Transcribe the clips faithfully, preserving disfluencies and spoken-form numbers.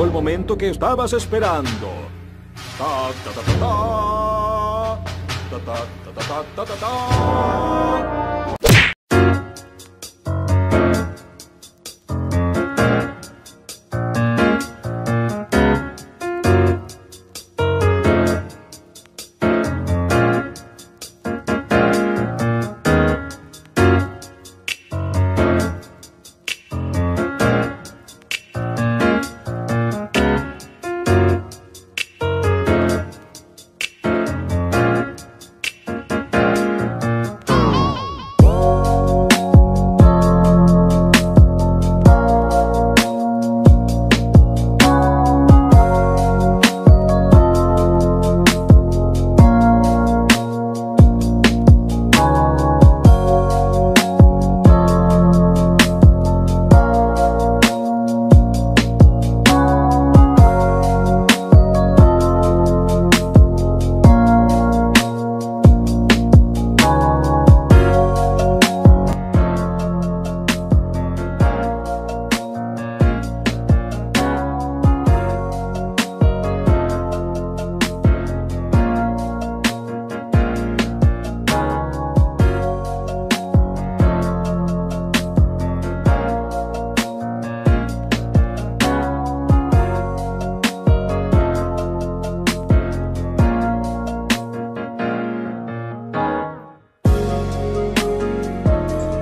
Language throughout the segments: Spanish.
llegó el momento que estabas esperando. Ta, ta, ta, ta, ta. Ta, ta, ta, ta, ta, ta, ta.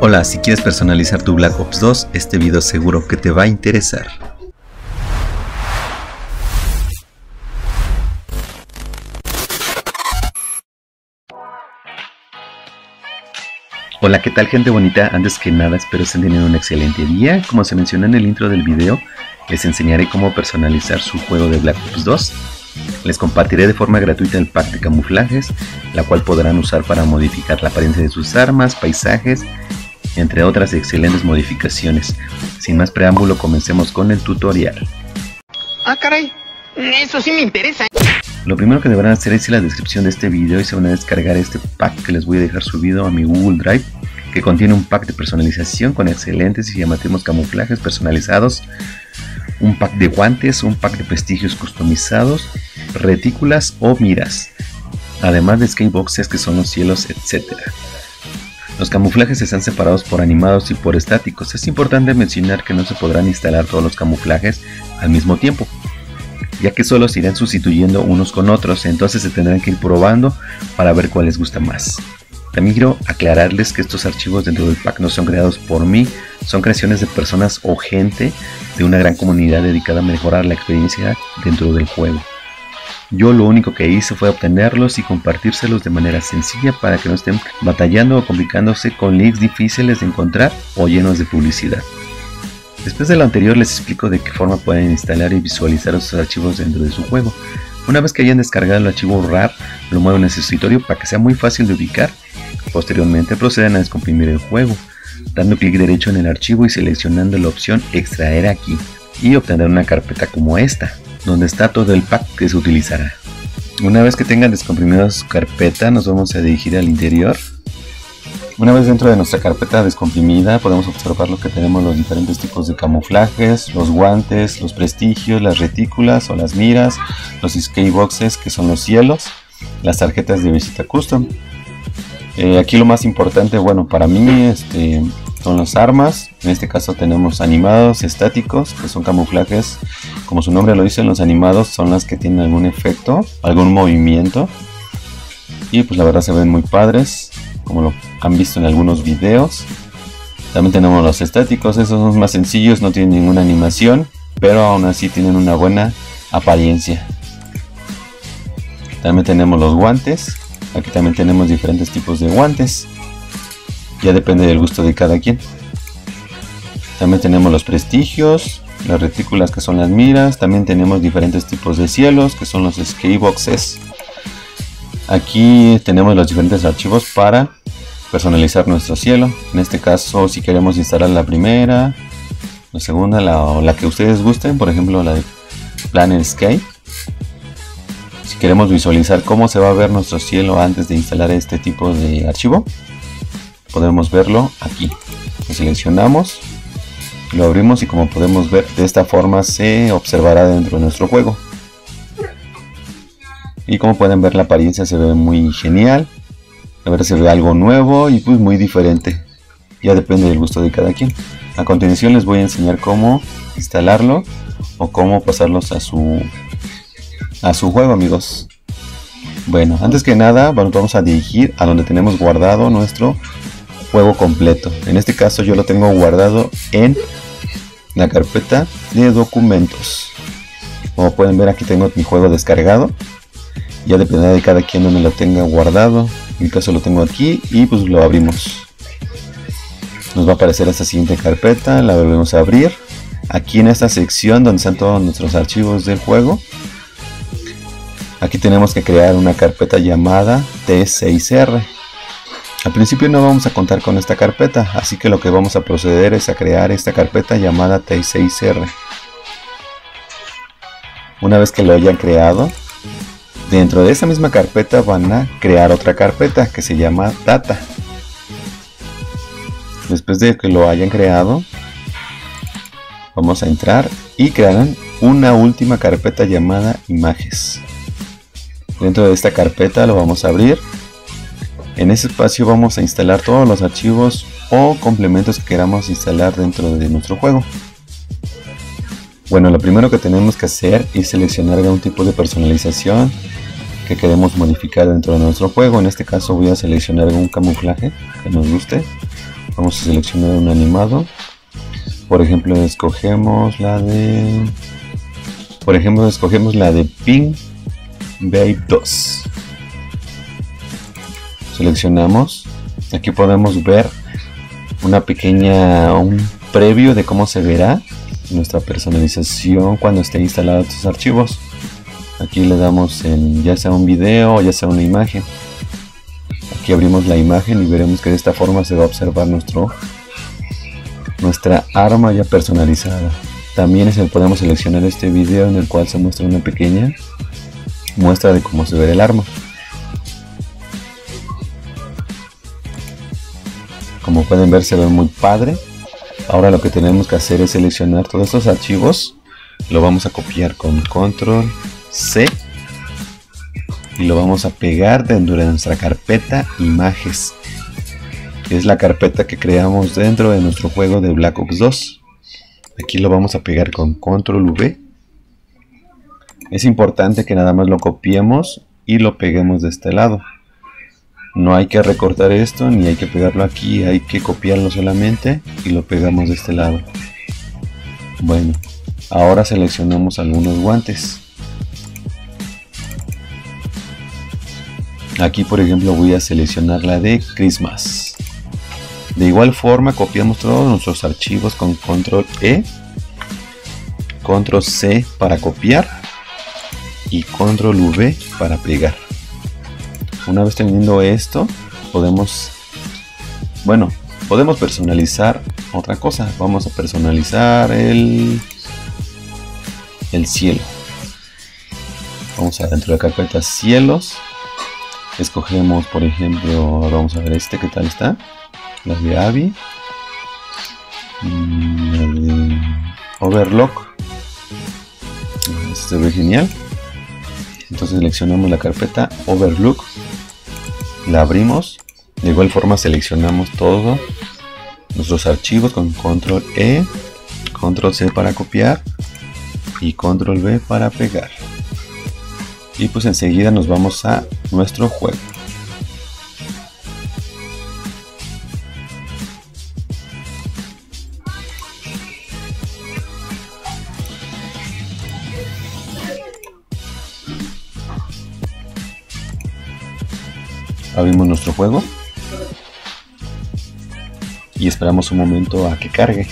Hola, si quieres personalizar tu Black Ops dos, este video seguro que te va a interesar. Hola, ¿qué tal gente bonita? Antes que nada espero estén teniendo un excelente día. Como se menciona en el intro del video, les enseñaré cómo personalizar su juego de Black Ops dos. Les compartiré de forma gratuita el pack de camuflajes, la cual podrán usar para modificar la apariencia de sus armas, paisajes, entre otras excelentes modificaciones. Sin más preámbulo, comencemos con el tutorial. Ah, caray, eso sí me interesa. Lo primero que deberán hacer es ir a la descripción de este video y se van a descargar este pack que les voy a dejar subido a mi Google Drive, que contiene un pack de personalización con excelentes y llamativos camuflajes personalizados, un pack de guantes, un pack de prestigios customizados, retículas o miras, además de skateboxes que son los cielos, etcétera. Los camuflajes están separados por animados y por estáticos. Es importante mencionar que no se podrán instalar todos los camuflajes al mismo tiempo, ya que solo se irán sustituyendo unos con otros, entonces se tendrán que ir probando para ver cuál les gusta más. También quiero aclararles que estos archivos dentro del pack no son creados por mí, son creaciones de personas o gente de una gran comunidad dedicada a mejorar la experiencia dentro del juego. Yo lo único que hice fue obtenerlos y compartírselos de manera sencilla para que no estén batallando o complicándose con links difíciles de encontrar o llenos de publicidad. Después de lo anterior les explico de qué forma pueden instalar y visualizar estos archivos dentro de su juego. Una vez que hayan descargado el archivo R A R, lo mueven a su escritorio para que sea muy fácil de ubicar. Posteriormente proceden a descomprimir el juego, dando clic derecho en el archivo y seleccionando la opción extraer aquí, y obtendrán una carpeta como esta, donde está todo el pack que se utilizará. Una vez que tengan descomprimida su carpeta, nos vamos a dirigir al interior. Una vez dentro de nuestra carpeta descomprimida, podemos observar lo que tenemos, los diferentes tipos de camuflajes, los guantes, los prestigios, las retículas o las miras, los skateboxes que son los cielos, las tarjetas de visita custom. Eh, aquí lo más importante, bueno, para mí este, son las armas. En este caso tenemos animados, estáticos, que son camuflajes. Como su nombre lo dice, los animados son las que tienen algún efecto, algún movimiento. Y pues la verdad se ven muy padres, como lo han visto en algunos videos. También tenemos los estáticos, esos son más sencillos, no tienen ninguna animación, pero aún así tienen una buena apariencia. También tenemos los guantes, aquí también tenemos diferentes tipos de guantes, ya depende del gusto de cada quien. También tenemos los prestigios, las retículas que son las miras, también tenemos diferentes tipos de cielos que son los skateboxes. Aquí tenemos los diferentes archivos para personalizar nuestro cielo. En este caso, si queremos instalar la primera, la segunda, la, o la que ustedes gusten, por ejemplo la de Planet Sky. Si queremos visualizar cómo se va a ver nuestro cielo antes de instalar este tipo de archivo, podemos verlo aquí. Lo seleccionamos, Lo abrimos y como podemos ver, de esta forma se observará dentro de nuestro juego. Y como pueden ver, la apariencia se ve muy genial. A ver, se ve algo nuevo y pues muy diferente. Ya depende del gusto de cada quien. A continuación les voy a enseñar cómo instalarlo o cómo pasarlos a su, a su juego, amigos. Bueno, antes que nada, bueno, vamos a dirigir a donde tenemos guardado nuestro juego completo. En este caso yo lo tengo guardado en la carpeta de documentos. Como pueden ver, aquí tengo mi juego descargado. Ya dependerá de cada quien donde lo tenga guardado. En mi caso lo tengo aquí y pues lo abrimos. Nos va a aparecer esta siguiente carpeta, la volvemos a abrir. Aquí en esta sección donde están todos nuestros archivos del juego, aquí tenemos que crear una carpeta llamada T seis R. Al principio no vamos a contar con esta carpeta, así que lo que vamos a proceder es a crear esta carpeta llamada T seis R. Una vez que lo hayan creado, dentro de esa misma carpeta van a crear otra carpeta que se llama Data. Después de que lo hayan creado, vamos a entrar y crearán una última carpeta llamada Imágenes. Dentro de esta carpeta lo vamos a abrir. En ese espacio vamos a instalar todos los archivos o complementos que queramos instalar dentro de nuestro juego. Bueno, lo primero que tenemos que hacer es seleccionar algún tipo de personalización que queremos modificar dentro de nuestro juego. En este caso voy a seleccionar algún camuflaje que nos guste. Vamos a seleccionar un animado. Por ejemplo, escogemos la de por ejemplo escogemos la de Pink V dos. Seleccionamos. Aquí podemos ver una pequeña un preview de cómo se verá nuestra personalización cuando esté instalado estos archivos. Aquí le damos en ya sea un video o ya sea una imagen. Aquí abrimos la imagen y veremos que de esta forma se va a observar nuestro nuestra arma ya personalizada. También es el, podemos seleccionar este video en el cual se muestra una pequeña muestra de cómo se ve el arma. Como pueden ver, se ve muy padre. Ahora lo que tenemos que hacer es seleccionar todos estos archivos. Lo vamos a copiar con control C y lo vamos a pegar dentro de nuestra carpeta Imágenes. Es la carpeta que creamos dentro de nuestro juego de Black Ops dos. Aquí lo vamos a pegar con control V. Es importante que nada más lo copiemos y lo peguemos de este lado. No hay que recortar esto ni hay que pegarlo aquí, hay que copiarlo solamente y lo pegamos de este lado. Bueno, ahora seleccionamos algunos guantes. Aquí por ejemplo voy a seleccionar la de Christmas. De igual forma copiamos todos nuestros archivos con control E, control C para copiar y control V para pegar. Una vez teniendo esto, podemos, bueno, podemos personalizar otra cosa. Vamos a personalizar el, el cielo. Vamos a dentro de la carpeta cielos. Escogemos, por ejemplo, vamos a ver este, ¿qué tal está? La de Abby. La de Overlook. Este se ve genial. Entonces seleccionamos la carpeta Overlook. La abrimos, de igual forma seleccionamos todos nuestros archivos con control E, control C para copiar y control V para pegar. Y pues enseguida nos vamos a nuestro juego. Abrimos nuestro juego y esperamos un momento a que cargue.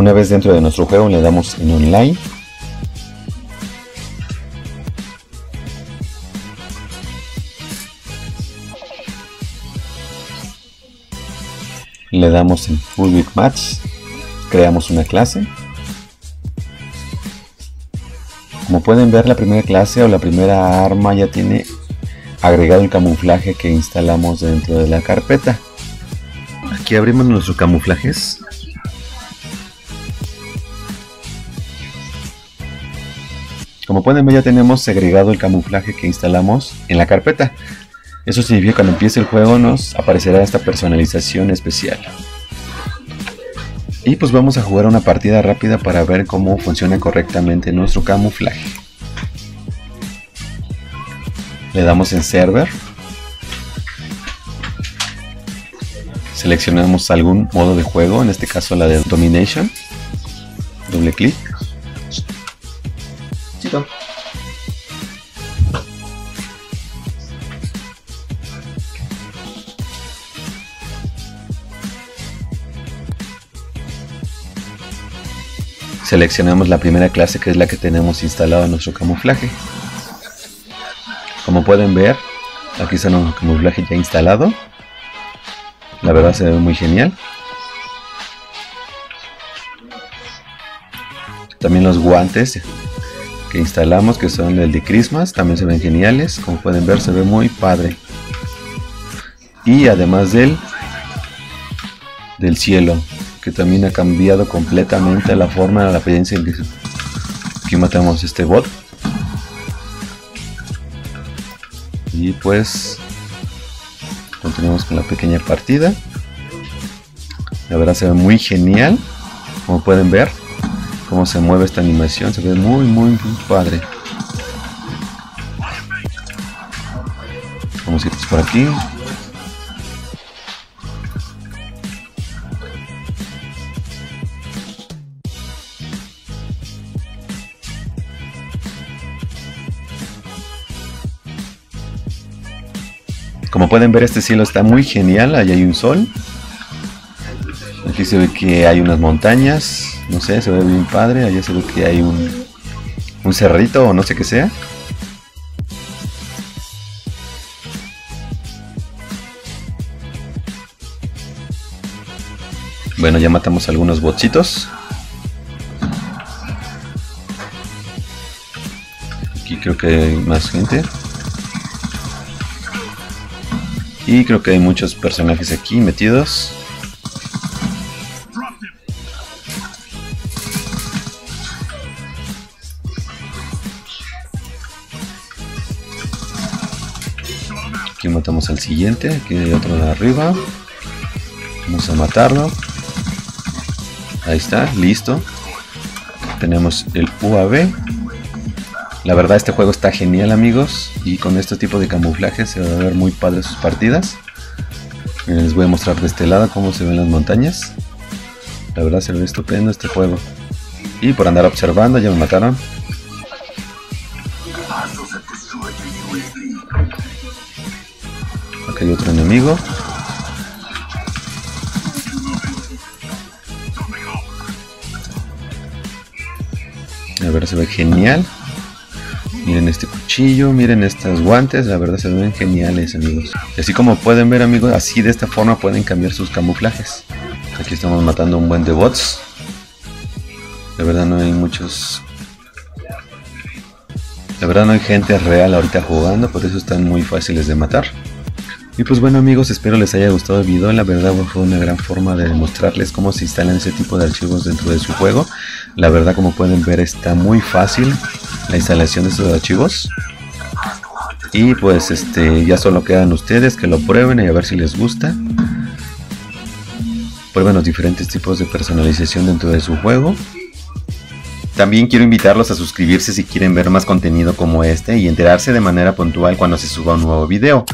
Una vez dentro de nuestro juego le damos en online. Le damos en Full Week Match, creamos una clase. Como pueden ver, la primera clase o la primera arma ya tiene agregado el camuflaje que instalamos dentro de la carpeta. Aquí abrimos nuestros camuflajes. Como pueden ver, ya tenemos agregado el camuflaje que instalamos en la carpeta. Eso significa que cuando empiece el juego nos aparecerá esta personalización especial. Y pues vamos a jugar una partida rápida para ver cómo funciona correctamente nuestro camuflaje. Le damos en server. Seleccionamos algún modo de juego, en este caso la de Domination. Doble clic. Chico. Seleccionamos la primera clase, que es la que tenemos instalado en nuestro camuflaje. Como pueden ver, aquí está nuestro camuflaje ya instalado. La verdad se ve muy genial. También los guantes que instalamos, que son el de Christmas, también se ven geniales. Como pueden ver, se ve muy padre. Y además del, del cielo, que también ha cambiado completamente la forma, la apariencia en que aquí matamos este bot. Y pues continuamos con la pequeña partida. La verdad se ve muy genial. Como pueden ver cómo se mueve esta animación, se ve muy muy, muy padre. Vamos a ir por aquí. Como pueden ver, este cielo está muy genial, allá hay un sol. Aquí se ve que hay unas montañas, no sé, se ve bien padre. Allá se ve que hay un, un cerrito o no sé qué sea. Bueno, ya matamos algunos bochitos. Aquí creo que hay más gente. Y creo que hay muchos personajes aquí metidos. Aquí matamos al siguiente. Aquí hay otro de arriba. Vamos a matarlo. Ahí está, listo. Tenemos el U A V. La verdad, este juego está genial, amigos, y con este tipo de camuflaje se va a ver muy padre sus partidas. Les voy a mostrar de este lado cómo se ven las montañas. La verdad se ve estupendo este juego. Y por andar observando ya me mataron. Acá hay otro enemigo. La verdad se ve genial. Miren este cuchillo, miren estos guantes, la verdad se ven geniales, amigos. Y así como pueden ver, amigos, así de esta forma pueden cambiar sus camuflajes. Aquí estamos matando un buen de bots. La verdad no hay muchos... La verdad no hay gente real ahorita jugando, por eso están muy fáciles de matar. Y pues bueno, amigos, espero les haya gustado el video. La verdad fue una gran forma de mostrarles cómo se instalan ese tipo de archivos dentro de su juego. La verdad, como pueden ver, está muy fácil la instalación de estos archivos. Y pues este ya solo quedan ustedes que lo prueben y a ver si les gusta. Prueben los diferentes tipos de personalización dentro de su juego. También quiero invitarlos a suscribirse si quieren ver más contenido como este y enterarse de manera puntual cuando se suba un nuevo video.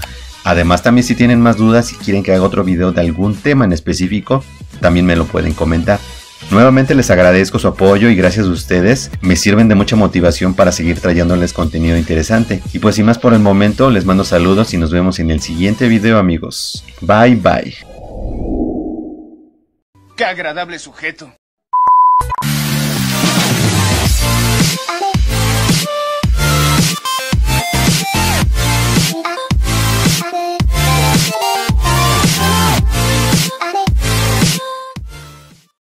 Además, también si tienen más dudas, si quieren que haga otro video de algún tema en específico, también me lo pueden comentar. Nuevamente les agradezco su apoyo y gracias a ustedes me sirven de mucha motivación para seguir trayéndoles contenido interesante. Y pues sin más por el momento, les mando saludos y nos vemos en el siguiente video, amigos. Bye bye. ¡Qué agradable sujeto!